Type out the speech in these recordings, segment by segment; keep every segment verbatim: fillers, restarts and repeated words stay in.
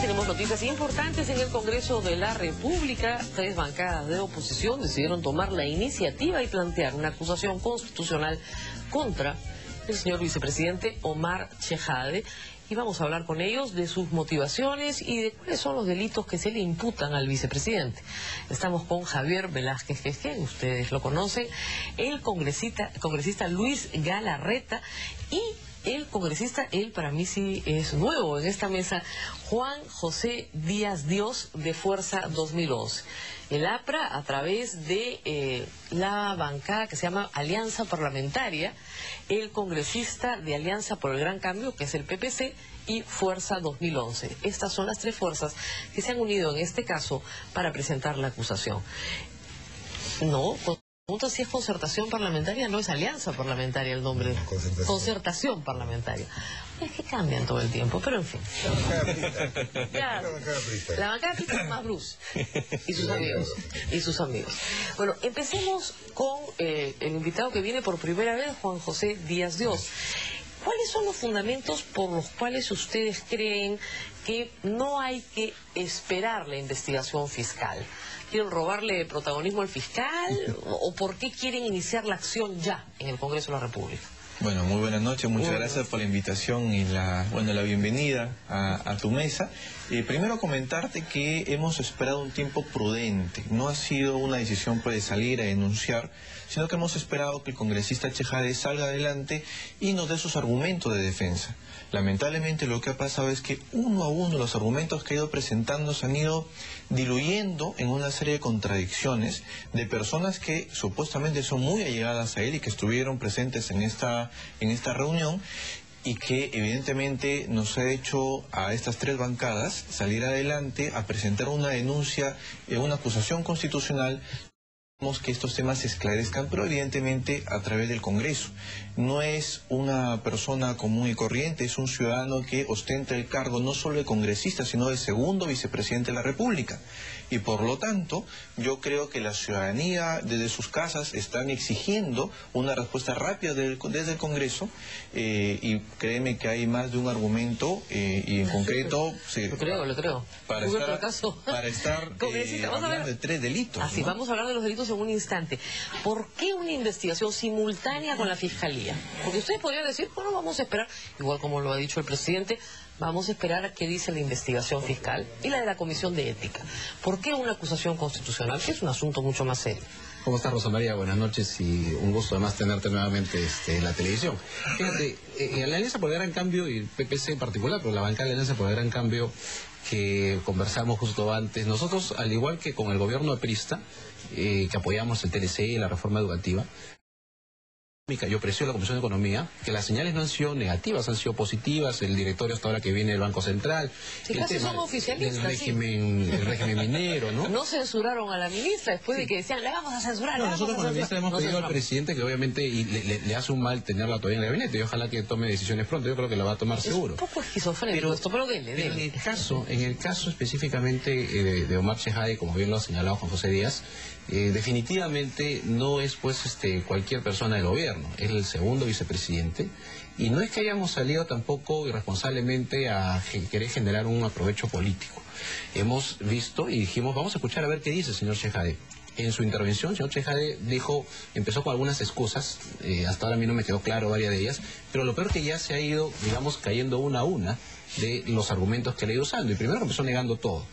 tenemos noticias importantes en el Congreso de la República. Tres bancadas de oposición decidieron tomar la iniciativa y plantear una acusación constitucional contra el señor vicepresidente Omar Chehade. Y vamos a hablar con ellos de sus motivaciones y de cuáles son los delitos que se le imputan al vicepresidente. Estamos con Javier Velázquez Quesquén, ustedes lo conocen, el congresista, congresista Luis Galarreta y el congresista, él para mí sí es nuevo en esta mesa, Juan José Díaz Dios de Fuerza dos mil once. El APRA, a través de eh, la bancada que se llama Alianza Parlamentaria, el congresista de Alianza por el Gran Cambio, que es el P P C, y Fuerza dos mil once. Estas son las tres fuerzas que se han unido en este caso para presentar la acusación. No, pues... pregunta si es Concertación Parlamentaria, no es Alianza Parlamentaria el nombre, Concertación, Concertación Parlamentaria. Es que cambian todo el tiempo, pero en fin. La bancada pita es más Bruce y sus amigos. Y sus amigos. Bueno, empecemos con eh, el invitado que viene por primera vez, Juan José Díaz Dios. ¿Cuáles son los fundamentos por los cuales ustedes creen que no hay que esperar la investigación fiscal? ¿Quieren robarle protagonismo al fiscal o por qué quieren iniciar la acción ya en el Congreso de la República? Bueno, muy buenas noches, muchas buenas. gracias por la invitación y la bueno la bienvenida a, a tu mesa. Eh, primero comentarte que hemos esperado un tiempo prudente, no ha sido una decisión de salir a denunciar, sino que hemos esperado que el congresista Chehade salga adelante y nos dé sus argumentos de defensa. Lamentablemente lo que ha pasado es que uno a uno los argumentos que ha ido presentando se han ido diluyendo en una serie de contradicciones de personas que supuestamente son muy allegadas a él y que estuvieron presentes en esta... en esta reunión y que evidentemente nos ha hecho a estas tres bancadas salir adelante a presentar una denuncia, una acusación constitucional. Queremos que estos temas se esclarezcan, pero evidentemente a través del Congreso. No es una persona común y corriente, es un ciudadano que ostenta el cargo no solo de congresista, sino de segundo vicepresidente de la República. Y por lo tanto, yo creo que la ciudadanía desde sus casas están exigiendo una respuesta rápida del, desde el Congreso, eh, y créeme que hay más de un argumento, eh, y en concreto... Sí, lo creo, lo creo. Para Muy estar, caso. Para estar eh, hablando de tres delitos. Así, ¿no? Vamos a hablar de los delitos en un instante. ¿Por qué una investigación simultánea con la Fiscalía? Porque ustedes podrían decir, bueno, vamos a esperar, igual como lo ha dicho el presidente, vamos a esperar a qué dice la investigación fiscal y la de la Comisión de Ética. ¿Por qué una acusación constitucional? Que es un asunto mucho más serio. ¿Cómo estás, Rosa María? Buenas noches y un gusto además tenerte nuevamente este, en la televisión. Fíjate, eh, la Alianza por el Gran Cambio y el P P C en particular, pero la bancada de la Alianza por el Gran Cambio que conversamos justo antes, nosotros, al igual que con el gobierno aprista, eh, que apoyamos el T L C y la reforma educativa, yo presio la Comisión de Economía, que las señales no han sido negativas, han sido positivas. El directorio hasta ahora que viene del Banco Central, sí, el casi tema somos oficialistas, del régimen, sí. el régimen minero, ¿no? No censuraron a la ministra después sí. de que decían, la vamos a censurar. No, nosotros con la ministra hemos no pedido censuramos. al presidente que obviamente y le, le, le hace un mal tenerla todavía en el gabinete y ojalá que tome decisiones pronto. Yo creo que la va a tomar seguro. Es un poco esquizofrénico pero, esto, pero dele, dele. En el caso, en el caso específicamente eh, de, de Omar Chehade, como bien lo ha señalado Juan José Díaz, eh, definitivamente no es pues este cualquier persona del gobierno. Es el segundo vicepresidente y no es que hayamos salido tampoco irresponsablemente a querer generar un aprovecho político. Hemos visto y dijimos, vamos a escuchar a ver qué dice el señor Chehade. En su intervención, el señor Chehade dijo, empezó con algunas excusas, eh, hasta ahora a mí no me quedó claro varias de ellas, pero lo peor que ya se ha ido, digamos, cayendo una a una de los argumentos que le he ido usando. Y primero empezó negando todo.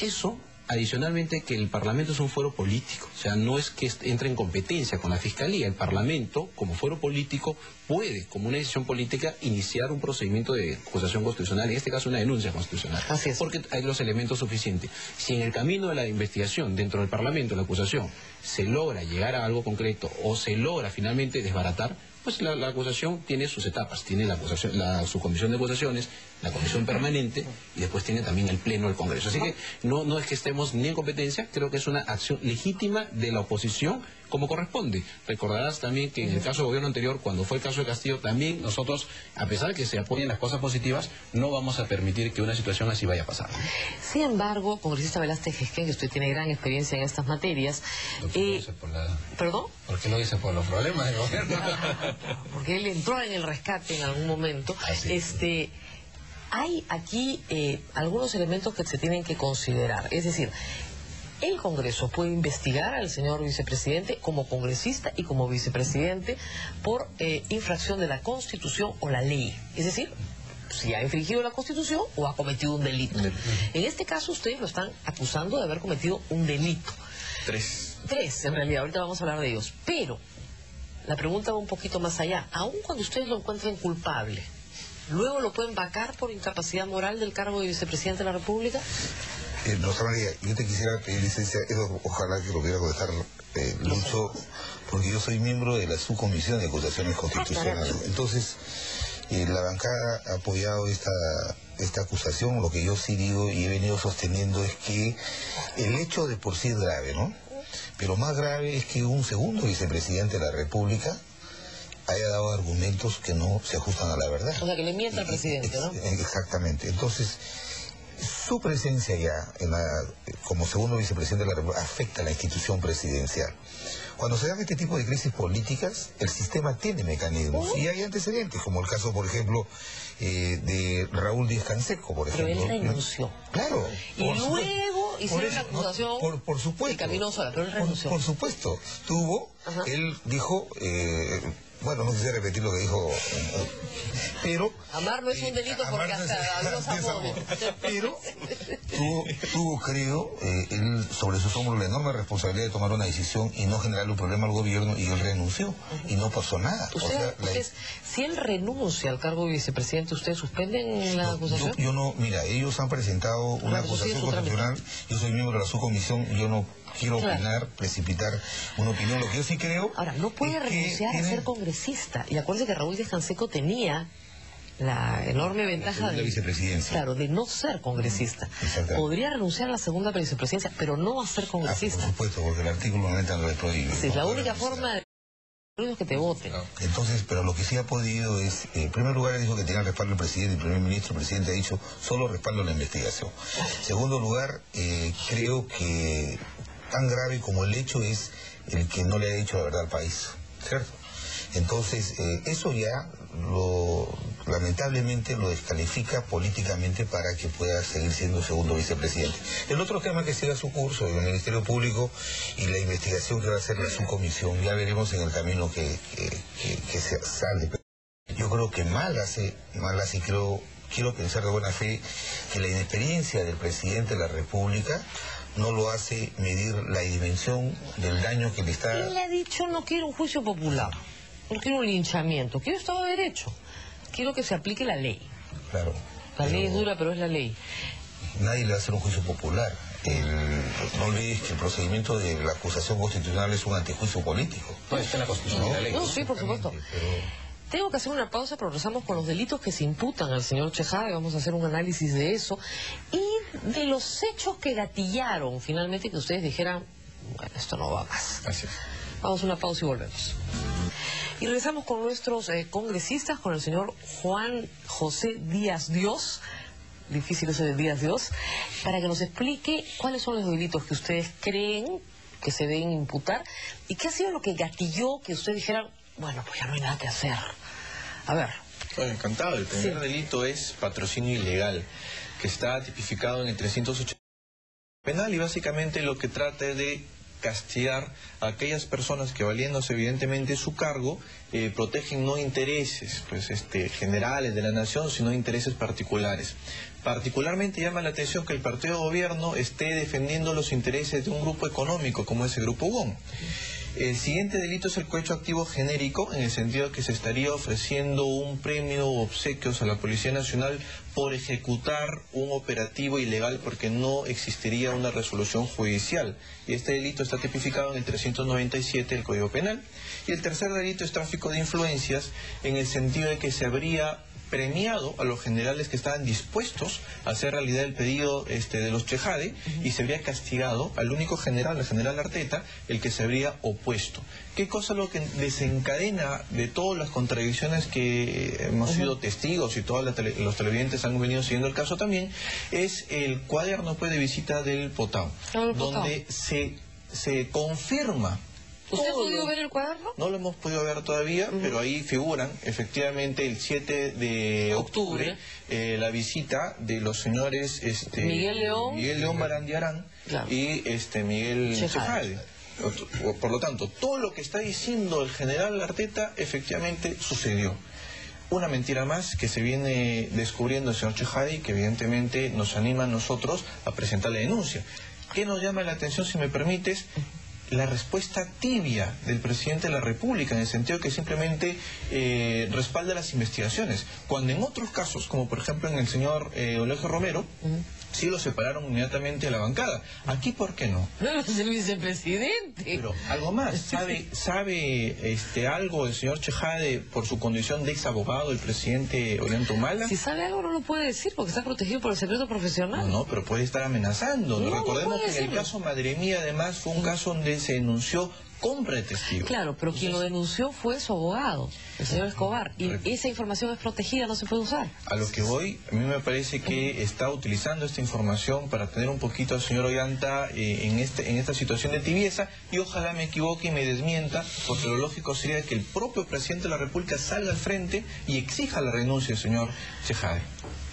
Eso... Adicionalmente que el Parlamento es un fuero político, o sea, no es que entre en competencia con la Fiscalía. El Parlamento, como fuero político, puede, como una decisión política, iniciar un procedimiento de acusación constitucional, en este caso una denuncia constitucional. Así es. Porque hay los elementos suficientes. Si en el camino de la investigación, dentro del Parlamento, la acusación, se logra llegar a algo concreto o se logra finalmente desbaratar, pues la, la acusación tiene sus etapas, tiene la, acusación, la su comisión de acusaciones, la comisión permanente y después tiene también el pleno del Congreso. Así que no, no es que estemos ni en competencia, creo que es una acción legítima de la oposición como corresponde. Recordarás también que en el caso del gobierno anterior, cuando fue el caso de Castillo, también nosotros, a pesar de que se apoyen las cosas positivas, no vamos a permitir que una situación así vaya a pasar. Sin embargo, congresista Velázquez Quesquén, que usted tiene gran experiencia en estas materias... ¿Por qué eh... lo dice por la... ¿Perdón? ¿Por qué lo dice por los problemas del gobierno? Porque él entró en el rescate en algún momento. Así este... es. hay aquí eh, algunos elementos que se tienen que considerar. Es decir, el Congreso puede investigar al señor vicepresidente como congresista y como vicepresidente por eh, infracción de la Constitución o la ley. Es decir, si ha infringido la Constitución o ha cometido un delito. En este caso ustedes lo están acusando de haber cometido un delito. Tres. Tres, en realidad. Ahorita vamos a hablar de ellos. Pero la pregunta va un poquito más allá. Aun cuando ustedes lo encuentren culpable, ¿luego lo pueden vacar por incapacidad moral del cargo de vicepresidente de la República? Eh, doctora María, yo te quisiera pedir licencia, eso ojalá que lo pudiera contestar eh, Lucho, porque yo soy miembro de la subcomisión de acusaciones constitucionales. Entonces, eh, la bancada ha apoyado esta, esta acusación. Lo que yo sí digo y he venido sosteniendo es que el hecho de por sí es grave, ¿no? Pero más grave es que un segundo vicepresidente de la República haya dado argumentos que no se ajustan a la verdad. O sea, que le mienta al presidente, ¿no? Exactamente. Entonces, su presencia ya en la, como segundo vicepresidente de la República afecta a la institución presidencial. Cuando se dan este tipo de crisis políticas, el sistema tiene mecanismos y hay antecedentes, como el caso, por ejemplo, eh, de Raúl Diez Canseco, por ejemplo. Pero él renunció. Claro. Y luego hicieron la acusación. No, por, por supuesto. Y caminó sola, pero él renunció. Por, por supuesto. Tuvo, ajá, él dijo... Eh, bueno, no quisiera repetir lo que dijo, pero... Amar no es un delito porque hasta los amores. Pero tuvo, tuvo creo, eh, él sobre sus hombros la enorme responsabilidad de tomar una decisión y no generar un problema al gobierno, y él renunció, uh-huh, y no pasó nada. O sea, la... Si él renuncia al cargo de vicepresidente, ¿ustedes suspenden la acusación? No, yo, yo no, mira, ellos han presentado una no, acusación constitucional, yo soy miembro de la subcomisión, yo no... quiero opinar, claro, precipitar una opinión. Lo que yo sí creo... Ahora, no puede renunciar tienen... a ser congresista. Y acuérdense que Raúl Diez Canseco tenía la enorme ventaja la de... vicepresidencia. Claro, de no ser congresista. Podría renunciar a la segunda vicepresidencia, pero no a ser congresista. Ah, por supuesto, porque el artículo noventa lo prohíbe. Sí, no, la única forma de... es que te voten. No. Entonces, pero lo que sí ha podido es, eh, en primer lugar, dijo que tenía el respaldo del presidente, el primer ministro, el presidente ha dicho, solo respaldo a la investigación. En segundo lugar, eh, creo que tan grave como el hecho es el que no le ha dicho la verdad al país, ¿cierto? Entonces, eh, eso ya lo lamentablemente lo descalifica políticamente para que pueda seguir siendo segundo vicepresidente. El otro tema que siga su curso en el Ministerio Público y la investigación que va a hacer la subcomisión, ya veremos en el camino que, que, que, que se sale. Yo creo que mal hace, mal hace, creo, quiero pensar de buena fe que la inexperiencia del presidente de la República no lo hace medir la dimensión del daño que le está... Él le ha dicho, no quiero un juicio popular, no quiero un linchamiento, quiero Estado de Derecho, quiero que se aplique la ley. Claro. La pero... ley es dura, pero es la ley. Nadie le va a hacer un juicio popular. El... No olvides que el procedimiento de la acusación constitucional es un antejuicio político. No, está en la Constitución, no, de la ley. No, sí, por supuesto. Pero... tengo que hacer una pausa, progresamos con los delitos que se imputan al señor Chehade, vamos a hacer un análisis de eso, y de los hechos que gatillaron finalmente que ustedes dijeran, bueno, esto no va más. Gracias. Vamos a una pausa y volvemos. Y regresamos con nuestros eh, congresistas, con el señor Juan José Díaz Dios, difícil ese de Díaz Dios, para que nos explique cuáles son los delitos que ustedes creen que se deben imputar, y qué ha sido lo que gatilló que ustedes dijeran, bueno, pues ya no hay nada que hacer. A ver. Bueno, encantado. El primer sí. delito es patrocinio ilegal, que está tipificado en el trescientos ochenta penal, y básicamente lo que trata es de castigar a aquellas personas que, valiéndose evidentemente su cargo, eh, protegen no intereses pues este generales de la nación, sino intereses particulares. Particularmente llama la atención que el partido de gobierno esté defendiendo los intereses de un grupo económico como es el grupo Wong. El siguiente delito es el cohecho activo genérico, en el sentido que se estaría ofreciendo un premio o obsequios a la Policía Nacional por ejecutar un operativo ilegal porque no existiría una resolución judicial. Y este delito está tipificado en el trescientos noventa y siete del Código Penal. Y el tercer delito es tráfico de influencias, en el sentido de que se habría premiado a los generales que estaban dispuestos a hacer realidad el pedido este, de los Chehade, y se habría castigado al único general, el general Arteta, el que se habría opuesto. ¿Qué cosa es lo que desencadena de todas las contradicciones que hemos uh-huh. sido testigos, y todos tele, los televidentes han venido siguiendo el caso también? Es el cuaderno pues, de visita del Potau, donde Potau. se se confirma ¿Usted ha podido ver el cuaderno? No lo hemos podido ver todavía, uh-huh. pero ahí figuran efectivamente el siete de octubre eh, la visita de los señores este, Miguel León, Miguel León Barandiarán claro. y este Miguel Chehade. Por lo tanto, todo lo que está diciendo el general Arteta efectivamente sucedió. Una mentira más que se viene descubriendo el señor Chehade y que evidentemente nos anima a nosotros a presentar la denuncia. ¿Qué nos llama la atención, si me permites? La respuesta tibia del presidente de la República, en el sentido que simplemente eh, respalda las investigaciones, cuando en otros casos, como por ejemplo en el señor eh, Olegio Romero, uh-huh. sí lo separaron inmediatamente de la bancada. Aquí, ¿por qué no? No, es el vicepresidente. Pero algo más, ¿sabe, sabe este, algo el señor Chehade por su condición de ex abogado del presidente Ollanta Humala? Si sabe algo no lo puede decir porque está protegido por el secreto profesional. No, no, pero puede estar amenazando. No, Recordemos no que decirlo. El caso Madre Mía además fue un caso donde se denunció compra de testigos. Claro, pero quien lo denunció fue su abogado, el señor Escobar, y esa información es protegida, no se puede usar. A lo que voy, a mí me parece que está utilizando esta información para tener un poquito al señor Ollanta eh, en, este, en esta situación de tibieza, y ojalá me equivoque y me desmienta, porque lo lógico sería que el propio presidente de la República salga al frente y exija la renuncia del señor Chehade.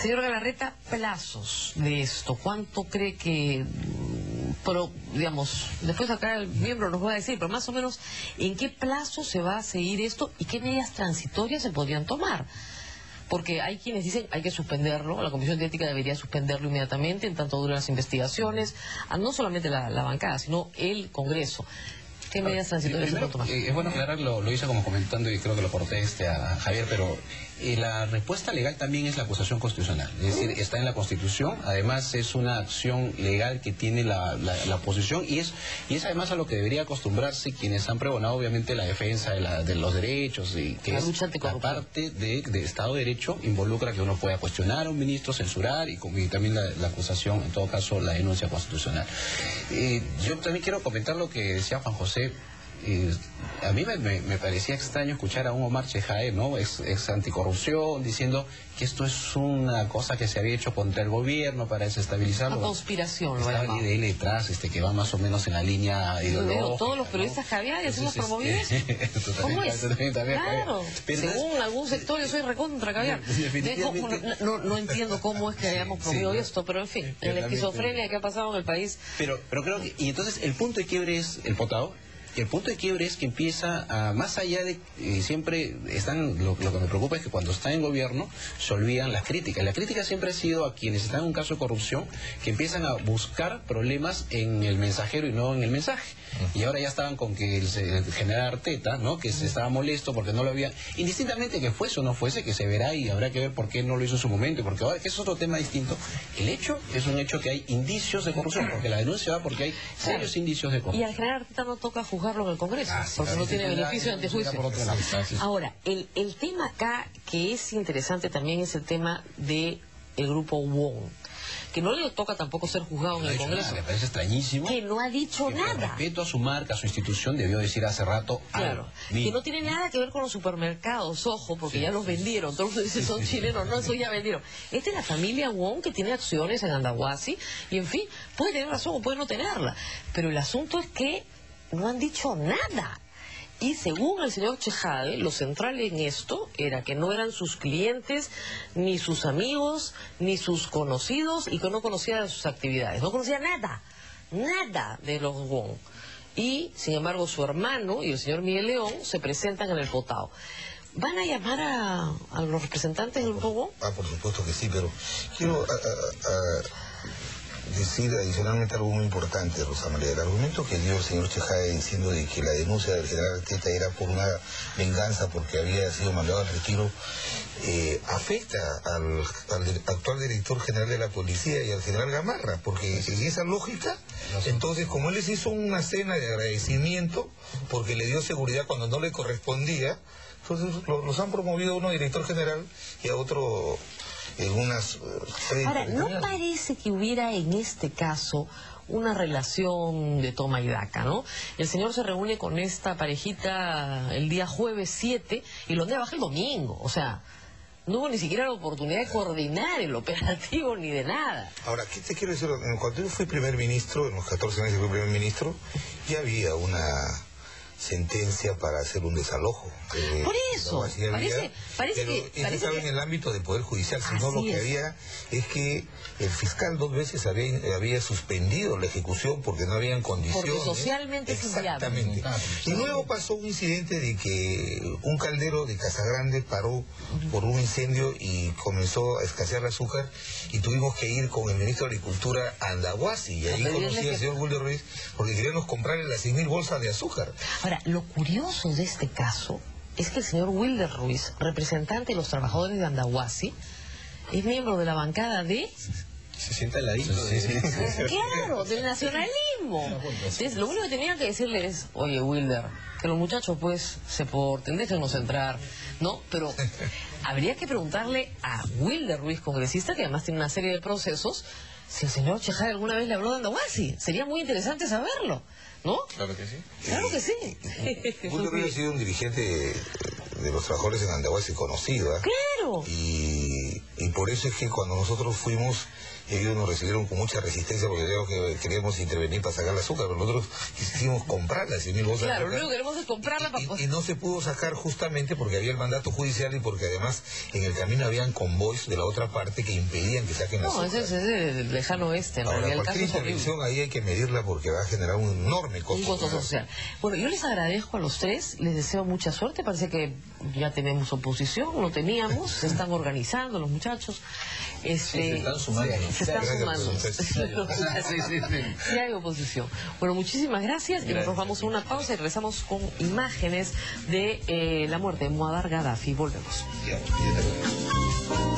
Señor Galarreta, plazos de esto, ¿cuánto cree que... Pero, digamos, después acá el miembro nos va a decir, pero más o menos, ¿en qué plazo se va a seguir esto y qué medidas transitorias se podrían tomar? Porque hay quienes dicen hay que suspenderlo, la Comisión de Ética debería suspenderlo inmediatamente, en tanto duran las investigaciones, no solamente la, la bancada, sino el Congreso. ¿Qué medidas transitorias primero, se pueden tomar? Eh, es bueno aclarar, lo, lo hice como comentando y creo que lo aporté este a Javier, pero eh, la respuesta legal también es la acusación constitucional, es decir, está en la Constitución, además es una acción legal que tiene la, la, la oposición y es y es además a lo que debería acostumbrarse quienes han pregonado obviamente la defensa de, la, de los derechos, y que la es lucha la parte de, de Estado de Derecho involucra que uno pueda cuestionar a un ministro, censurar y, y también la, la acusación, en todo caso la denuncia constitucional. Eh, yo también quiero comentar lo que decía Juan José. Eh, a mí me, me, me parecía extraño escuchar a un Omar Chehade, ¿no? Ex, ex anticorrupción, diciendo que esto es una cosa que se había hecho contra el gobierno para desestabilizarlo. Una conspiración, ¿no? Estaba el I D L detrás, este, que va más o menos en la línea ideológica. Todos los periodistas, ¿no? Javier, hacemos promovidos. ¿Cómo es? Claro. Según algún sector, yo soy recontra, Javier. No, no entiendo cómo es que hayamos promovido esto, pero en fin, la esquizofrenia que ha pasado en el país. Pero, pero creo que, y entonces el punto de quiebre es el Potau. El punto de quiebre es que empieza a, más allá de, eh, siempre están, lo, lo que me preocupa es que cuando está en gobierno se olvidan las críticas. La crítica siempre ha sido a quienes están en un caso de corrupción, que empiezan a buscar problemas en el mensajero y no en el mensaje. Y ahora ya estaban con que el, el general Arteta, ¿no? Que se estaba molesto porque no lo había, indistintamente que fuese o no fuese, que se verá y habrá que ver por qué no lo hizo en su momento, porque ahora que es otro tema distinto. El hecho es un hecho que hay indicios de corrupción, porque la denuncia va porque hay serios indicios de corrupción. Y al general Arteta no toca juzgarlo en el Congreso, ah, sí, porque no tiene beneficio ante juicio. Ahora, el, el tema acá que es interesante también es el tema de el grupo Wong, que no le toca tampoco ser juzgado no en el Congreso. Nada, me parece extrañísimo. Que no ha dicho que, nada. Con respeto a su marca, a su institución, debió decir hace rato algo. Claro, mi... que no tiene nada que ver con los supermercados, ojo, porque sí, ya los vendieron. Todos los dicen, son chilenos, no, eso ya vendieron. Esta es la familia Wong, que tiene acciones en Andahuasi, y en fin, puede tener razón o puede no tenerla. Pero el asunto es que no han dicho nada. Y según el señor Chehade, lo central en esto era que no eran sus clientes, ni sus amigos, ni sus conocidos, y que no conocía sus actividades. No conocía nada, nada de los Wong. Y, sin embargo, su hermano y el señor Miguel León se presentan en el Potau. ¿Van a llamar a, a los representantes del grupo Wong? Ah, por supuesto que sí, pero quiero a, a, a decir adicionalmente algo muy importante, Rosa María. El argumento que dio el señor Chehade diciendo de que la denuncia del general Arteta era por una venganza porque había sido mandado al retiro, eh, afecta al, al actual director general de la policía y al general Gamarra, porque en esa lógica, entonces como él les hizo una cena de agradecimiento porque le dio seguridad cuando no le correspondía, entonces los han promovido a uno director general y a otro en unas... Eh, Ahora, ¿no parece que hubiera en este caso una relación de toma y daca, no? El señor se reúne con esta parejita el día jueves siete y lo deja el domingo, o sea... No hubo ni siquiera la oportunidad de coordinar el operativo ni de nada. Ahora, ¿qué te quiero decir? Cuando yo fui primer ministro, en los catorce meses que fui primer ministro, ya había una... sentencia para hacer un desalojo. Eh, Por eso, no parece, había, parece pero que... Parece estaba que... en el ámbito del Poder Judicial, sino Así lo que es. había es que el fiscal dos veces había, había suspendido la ejecución porque no habían condiciones. Porque socialmente es inviable. Exactamente. Claro, y luego pasó un incidente de que un caldero de Casagrande paró por un incendio y comenzó a escasear el azúcar y tuvimos que ir con el ministro de Agricultura a Andahuasi y ahí conocí al señor Wilder Ruiz porque queríamos comprarle las seis mil bolsas de azúcar. Ahora, lo curioso de este caso es que el señor Wilder Ruiz, representante de los trabajadores de Andahuasi, es miembro de la bancada de... Se sienta al ladito. Sí, sí, sí, sí. Claro, del nacionalismo. Entonces, lo único que tenía que decirle es, oye, Wilder, que los muchachos pues se porten, déjenos entrar, ¿no? Pero habría que preguntarle a Wilder Ruiz, congresista, que además tiene una serie de procesos, si el señor Chehade alguna vez le habló de Andahuasi. Sería muy interesante saberlo, ¿no? Claro que sí. Claro que sí. Wilder Ruiz ha sido un dirigente de los trabajadores en Andahuasi conocida. Claro. Y, y por eso es que cuando nosotros fuimos... Ellos nos recibieron con mucha resistencia porque creo que queríamos intervenir para sacar el azúcar, pero nosotros quisimos comprarla, si mil bolsas. Claro, lo que queremos es comprarla para... Y, y no se pudo sacar justamente porque había el mandato judicial y porque además en el camino habían convoys de la otra parte que impedían que saquen el azúcar. No, ese es el lejano oeste. Ahora, cualquier caso intervención ahí hay que medirla porque va a generar un enorme costo. Un costo social. Bueno, yo les agradezco a los tres, les deseo mucha suerte, parece que ya tenemos oposición, lo teníamos, se están organizando los muchachos. Este... Sí, se están sumando. Sí. Se están sumando. Sí hay oposición. Bueno, muchísimas gracias. Y nos vamos a una pausa y regresamos con imágenes de eh, la muerte de Muamar Gadafi. Volvemos.